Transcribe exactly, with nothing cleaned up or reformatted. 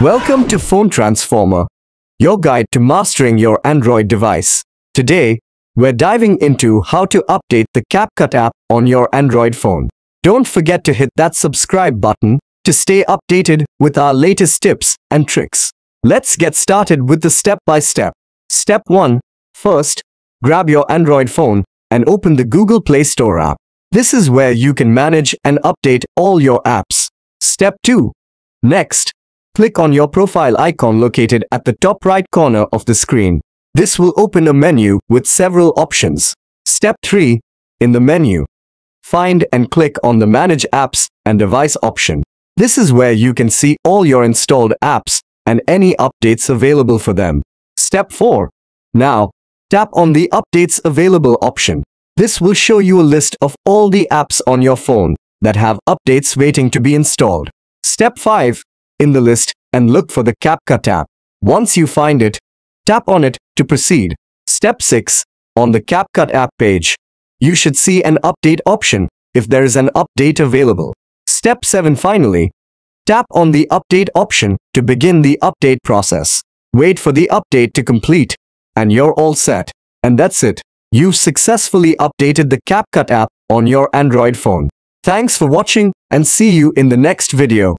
Welcome to Phone Transformer, your guide to mastering your Android device. Today, we're diving into how to update the CapCut app on your Android phone. Don't forget to hit that subscribe button to stay updated with our latest tips and tricks. Let's get started with the step-by-step. Step one. First, grab your Android phone and open the Google Play Store app. This is where you can manage and update all your apps. Step two. Next, click on your profile icon located at the top right corner of the screen. This will open a menu with several options. Step three. In the menu, find and click on the Manage Apps and Device option. This is where you can see all your installed apps and any updates available for them. Step four. Now, tap on the Updates Available option. This will show you a list of all the apps on your phone that have updates waiting to be installed. Step five. In the list and look for the CapCut app. Once you find it, tap on it to proceed. Step six. On the CapCut app page, you should see an update option if there is an update available. Step seven. Finally, tap on the update option to begin the update process. Wait for the update to complete and you're all set. And that's it. You've successfully updated the CapCut app on your Android phone. Thanks for watching and see you in the next video.